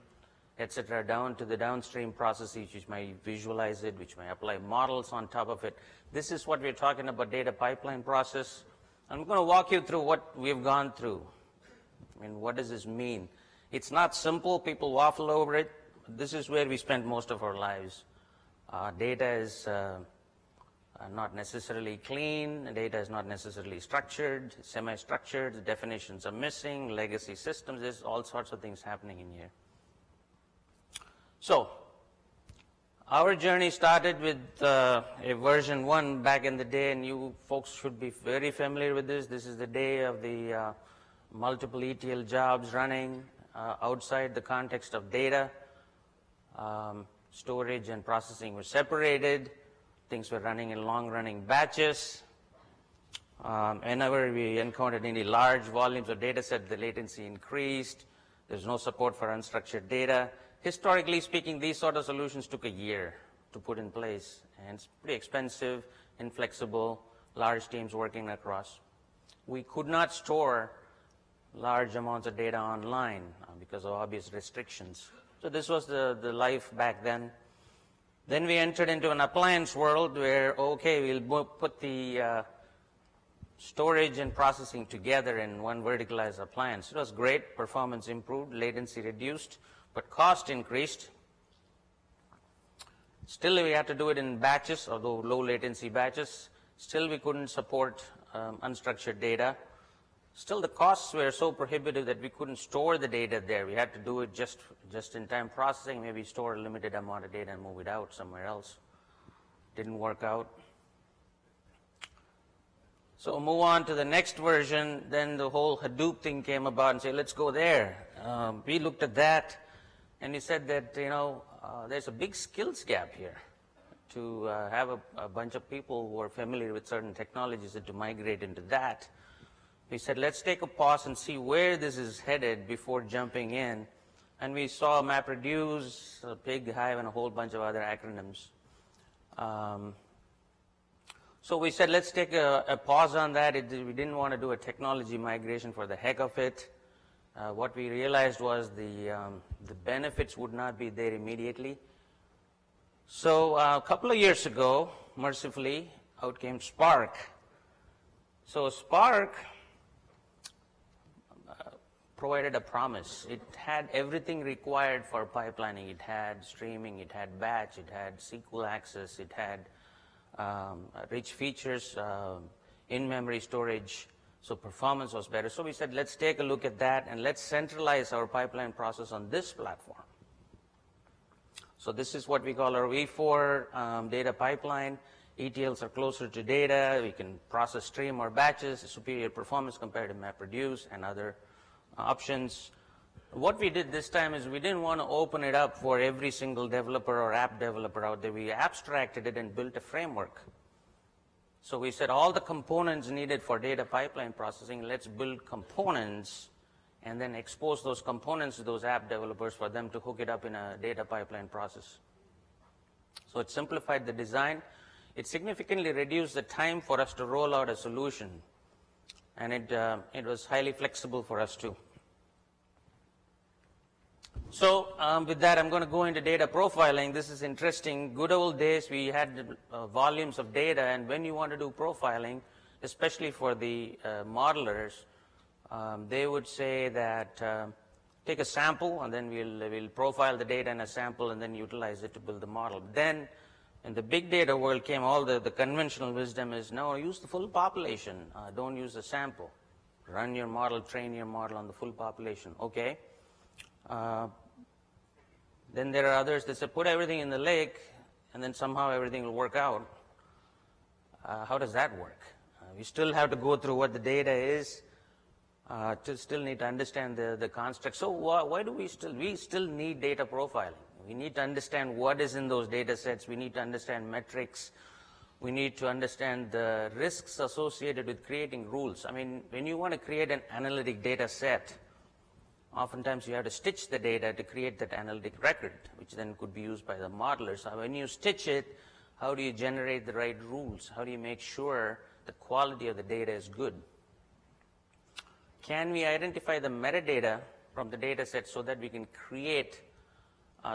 etc., down to the downstream processes, which may visualize it, which may apply models on top of it. This is what we're talking about, data pipeline process. I'm going to walk you through what we've gone through. I mean, what does this mean? It's not simple. People waffle over it. This is where we spend most of our lives. Data is not necessarily clean. Data is not necessarily structured, semi-structured. The definitions are missing, legacy systems. There's all sorts of things happening in here. So our journey started with a version 1 back in the day, and you folks should be very familiar with this. This is the day of the multiple ETL jobs running outside the context of data. Storage and processing were separated. Things were running in long-running batches. Whenever we encountered any large volumes of data set, the latency increased. There's no support for unstructured data. Historically speaking, these sort of solutions took a year to put in place, and it's pretty expensive, inflexible, large teams working across. We could not store large amounts of data online because of obvious restrictions. So this was the life back then. Then we entered into an appliance world where, okay, we'll put the storage and processing together in one verticalized appliance. It was great, performance improved, latency reduced, but cost increased. Still, we had to do it in batches, although low latency batches. Still, we couldn't support unstructured data. Still, the costs were so prohibitive that we couldn't store the data there. We had to do it just-in-time processing, maybe store a limited amount of data and move it out somewhere else. Didn't work out. So move on to the next version. Then the whole Hadoop thing came about and say, let's go there. We looked at that, and we said that, you know, there's a big skills gap here to have a bunch of people who are familiar with certain technologies and to migrate into that. We said, let's take a pause and see where this is headed before jumping in. And we saw MapReduce, Pig, Hive, and a whole bunch of other acronyms. So we said, let's take a pause on that. We didn't want to do a technology migration for the heck of it. What we realized was the benefits would not be there immediately. So a couple of years ago, mercifully, out came Spark. So Spark provided a promise. It had everything required for pipelining. It had streaming, it had batch, it had SQL access, it had rich features, in-memory storage, so performance was better. So we said, let's take a look at that and let's centralize our pipeline process on this platform. So this is what we call our V4 data pipeline. ETLs are closer to data. We can process stream or batches, superior performance compared to MapReduce and other options. What we did this time is we didn't want to open it up for every single developer or app developer out there. We abstracted it and built a framework. So we said all the components needed for data pipeline processing, let's build components and then expose those components to those app developers for them to hook it up in a data pipeline process. So it simplified the design. It significantly reduced the time for us to roll out a solution, and it was highly flexible for us too. So with that, I'm going to go into data profiling. This is interesting. Good old days, we had volumes of data, and when you want to do profiling, especially for the modelers, they would say that take a sample, and then we'll profile the data in a sample, and then utilize it to build the model. Then, in the big data world came all the conventional wisdom is, no, use the full population. Don't use the sample. Run your model, train your model on the full population. Okay. Then there are others that say put everything in the lake and then somehow everything will work out. How does that work? We still have to go through what the data is, to still need to understand the construct. So why do we still need data profiling? We need to understand what is in those data sets. We need to understand metrics. We need to understand the risks associated with creating rules. I mean, when you want to create an analytic data set, oftentimes you have to stitch the data to create that analytic record, which then could be used by the modelers. So when you stitch it, how do you generate the right rules? How do you make sure the quality of the data is good? Can we identify the metadata from the data set so that we can create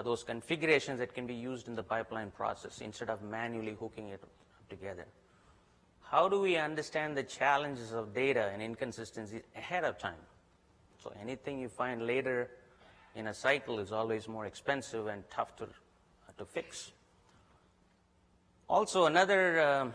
those configurations that can be used in the pipeline process instead of manually hooking it together? How do we understand the challenges of data and inconsistencies ahead of time? So anything you find later in a cycle is always more expensive and tough to fix. Also, another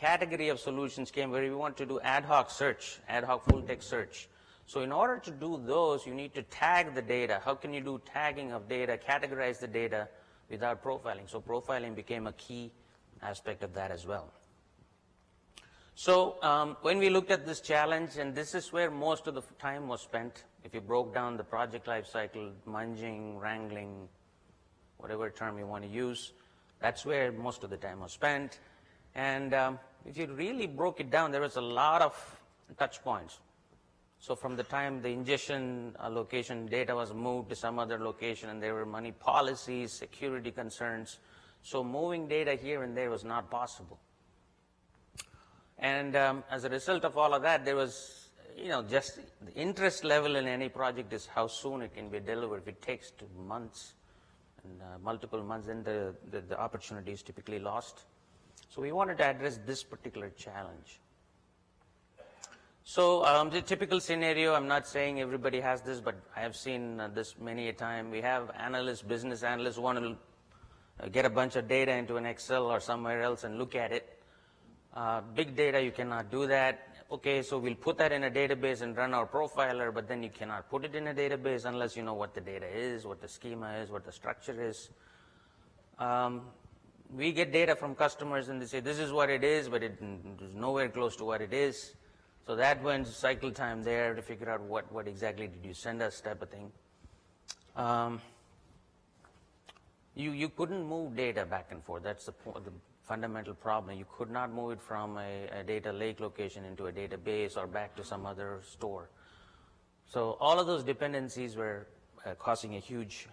category of solutions came where we want to do ad hoc search, ad hoc full text search. So in order to do those, you need to tag the data. How can you do tagging of data, categorize the data without profiling? So profiling became a key aspect of that as well. So when we looked at this challenge, and this is where most of the time was spent, if you broke down the project life cycle, munging, wrangling, whatever term you want to use, that's where most of the time was spent. And if you really broke it down, there was a lot of touch points. So from the time the ingestion location data was moved to some other location, and there were money policies, security concerns. So moving data here and there was not possible. And as a result of all of that, there was, you know, just the interest level in any project is how soon it can be delivered. If it takes 2 months and multiple months, then the opportunity is typically lost. So we wanted to address this particular challenge. So the typical scenario, I'm not saying everybody has this, but I have seen this many a time. We have analysts, business analysts want to get a bunch of data into an Excel or somewhere else and look at it. Big data, you cannot do that. Okay, so we'll put that in a database and run our profiler, but then you cannot put it in a database unless you know what the data is, what the schema is, what the structure is. We get data from customers and they say, this is what it is, but it is nowhere close to what it is. So that went cycle time there to figure out what exactly did you send us type of thing. You couldn't move data back and forth. That's the fundamental problem. You could not move it from a data lake location into a database or back to some other store. So all of those dependencies were causing a huge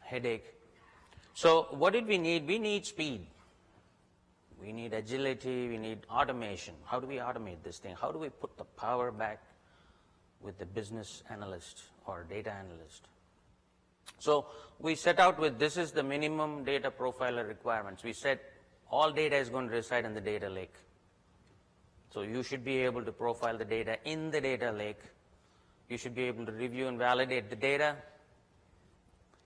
headache. So what did we need? We need speed. We need agility, we need automation. How do we automate this thing? How do we put the power back with the business analyst or data analyst? So we set out with this is the minimum data profiler requirements. We said all data is going to reside in the data lake. So you should be able to profile the data in the data lake. You should be able to review and validate the data.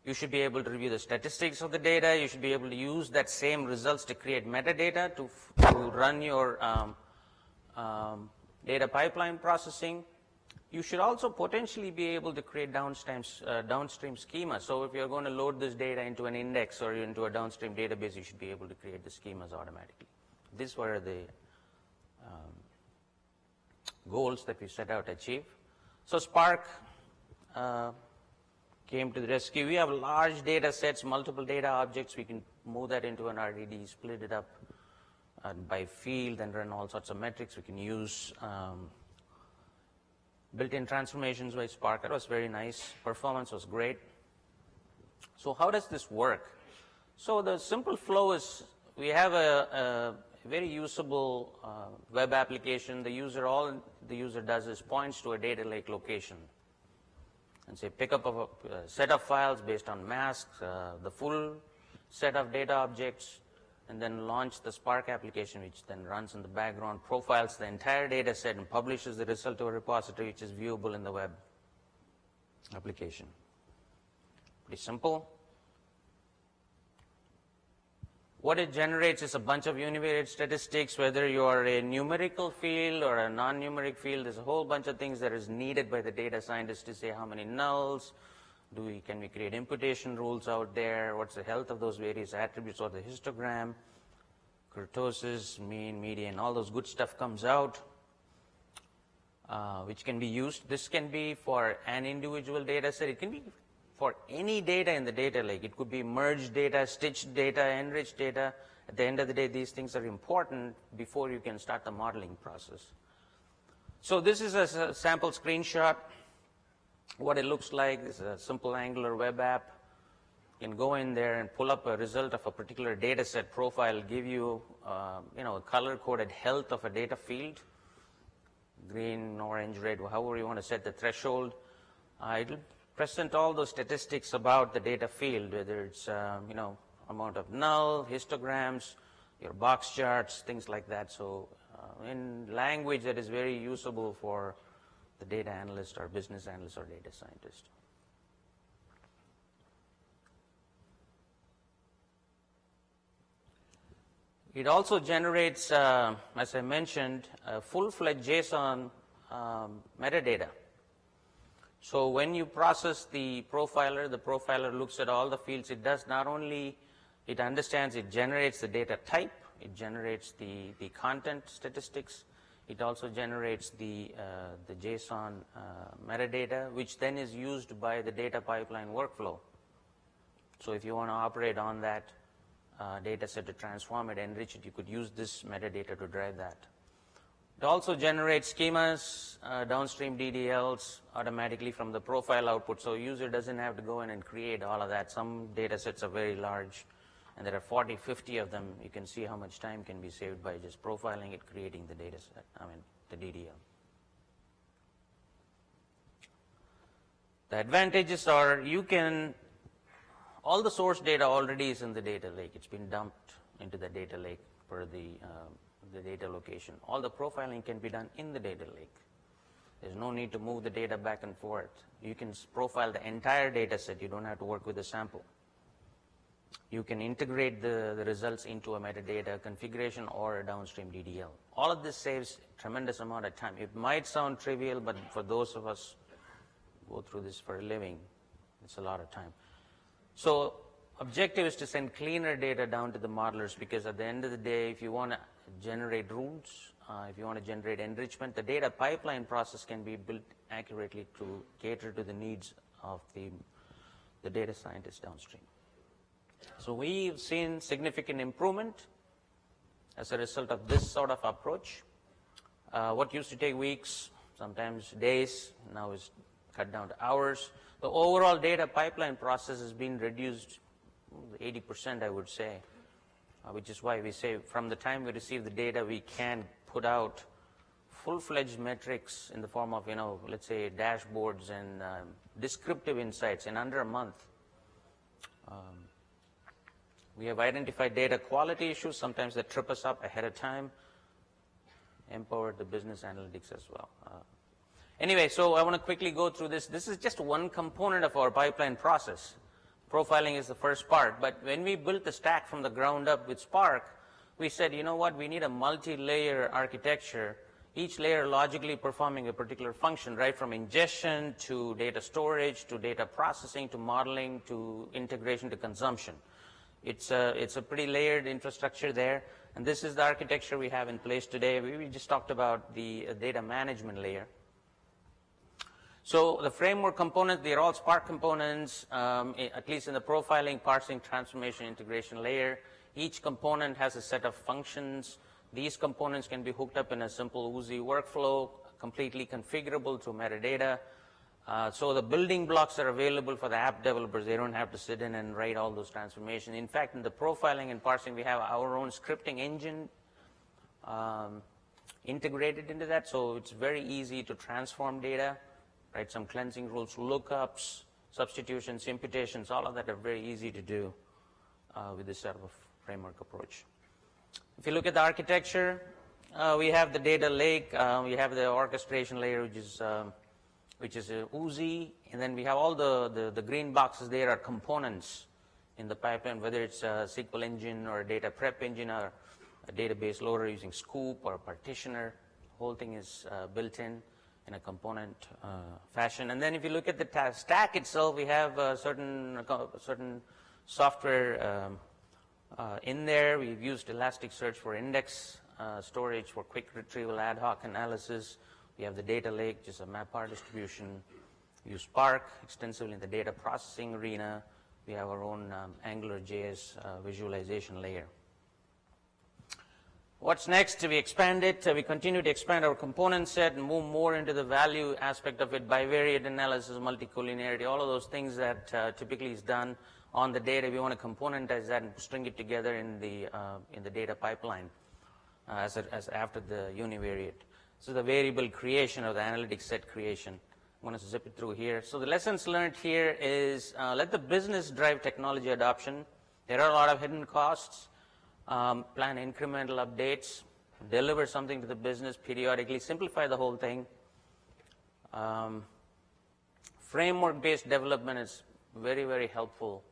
You should be able to review the statistics of the data. You should be able to use that same results to create metadata to run your data pipeline processing. You should also potentially be able to create downstream schema. So if you're going to load this data into an index or into a downstream database, you should be able to create the schemas automatically. These were the goals that we set out to achieve. So Spark came to the rescue. We have large data sets, multiple data objects. We can move that into an RDD, split it up by field, and run all sorts of metrics. We can use built-in transformations by Spark. That was very nice. Performance was great. So how does this work? So the simple flow is we have a very usable web application. All the user does is points to a data lake location and say pick up a set of files based on masks, the full set of data objects, and then launch the Spark application, which then runs in the background, profiles the entire data set, and publishes the result to a repository, which is viewable in the web application. Pretty simple. What it generates is a bunch of univariate statistics, whether you are a numerical field or a non-numeric field. There's a whole bunch of things that is needed by the data scientist to say how many nulls, can we create imputation rules out there, what's the health of those various attributes or the histogram, kurtosis, mean, median, all those good stuff comes out, which can be used. This can be for an individual data set. It can be for any data in the data lake. It could be merged data, stitched data, enriched data. At the end of the day, these things are important before you can start the modeling process. So this is a sample screenshot. What it looks like is a simple Angular web app. You can go in there and pull up a result of a particular data set profile, give you, a color-coded health of a data field, green, orange, red, however you want to set the threshold. It'll present all those statistics about the data field, whether it's, amount of null, histograms, your box charts, things like that. So in language that is very usable for the data analyst or business analyst or data scientist. It also generates, as I mentioned, a full-fledged JSON metadata. So when you process the profiler looks at all the fields. It does not only, it understands, it generates the data type, it generates the content statistics, it also generates the JSON metadata, which then is used by the data pipeline workflow. So if you want to operate on that data set to transform it, enrich it, you could use this metadata to drive that. It also generates schemas, downstream DDLs automatically from the profile output, so user doesn't have to go in and create all of that. Some data sets are very large, and there are 40, 50 of them. You can see how much time can be saved by just profiling it, creating the data set, the DDL. The advantages are all the source data already is in the data lake. It's been dumped into the data lake for the data location. All the profiling can be done in the data lake. There's no need to move the data back and forth. You can profile the entire data set. You don't have to work with a sample. You can integrate the results into a metadata configuration or a downstream DDL. All of this saves a tremendous amount of time. It might sound trivial, but for those of us who go through this for a living, it's a lot of time. So objective is to send cleaner data down to the modelers, because at the end of the day, if you want to generate rules, if you want to generate enrichment, the data pipeline process can be built accurately to cater to the needs of the data scientists downstream. So we've seen significant improvement as a result of this sort of approach. What used to take weeks, sometimes days, now is cut down to hours. The overall data pipeline process has been reduced 80%, I would say. Which is why we say from the time we receive the data, we can put out full-fledged metrics in the form of, let's say dashboards and descriptive insights in under a month. We have identified data quality issues, sometimes that trip us up ahead of time. empower the business analytics as well. Anyway, so I want to quickly go through this. This is just one component of our pipeline process. Profiling is the first part, but when we built the stack from the ground up with Spark, we said, you know what, we need a multi-layer architecture, each layer logically performing a particular function, right from ingestion to data storage to data processing to modeling to integration to consumption. It's a pretty layered infrastructure there, and this is the architecture we have in place today. We just talked about the data management layer. So the framework components, they're all Spark components, at least in the profiling, parsing, transformation, integration layer. Each component has a set of functions. These components can be hooked up in a simple Oozie workflow, completely configurable through metadata. So the building blocks are available for the app developers. They don't have to sit in and write all those transformations. In fact, in the profiling and parsing, we have our own scripting engine integrated into that, so it's very easy to transform data. Right, some cleansing rules, lookups, substitutions, imputations, all of that are very easy to do with this sort of framework approach. If you look at the architecture, we have the data lake, we have the orchestration layer, which is Oozie, and then we have all the green boxes there are components in the pipeline, whether it's a SQL engine or a data prep engine or a database loader using Scoop or Partitioner. The whole thing is built in a component fashion. And then if you look at the stack itself, we have certain software in there. We've used Elasticsearch for index storage, for quick retrieval, ad hoc analysis. We have the data lake, just a MapR distribution. We use Spark extensively in the data processing arena. We have our own AngularJS visualization layer. What's next? We expand it. We continue to expand our component set and move more into the value aspect of it, bivariate analysis, multicollinearity, all of those things that typically is done on the data. We want to componentize that and string it together in the data pipeline as after the univariate. So the variable creation or the analytic set creation. I'm going to zip it through here. So the lessons learned here is let the business drive technology adoption. There are a lot of hidden costs. Plan incremental updates, deliver something to the business periodically, simplify the whole thing. Framework-based development is very, very helpful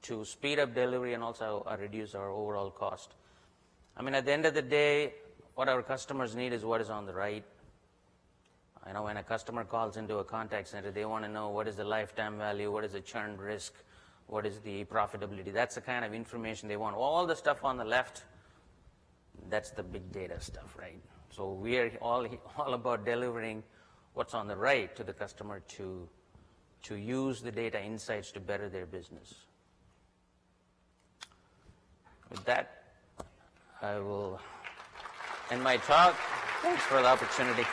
to speed up delivery and also reduce our overall cost. I mean, at the end of the day, what our customers need is what is on the right. You know, when a customer calls into a contact center, they want to know what is the lifetime value, what is the churn risk, what is the profitability. That's the kind of information they want. All the stuff on the left, that's the big data stuff, right? So we are all about delivering what's on the right to the customer to use the data insights to better their business. With that, I will end my talk. Thanks for the opportunity.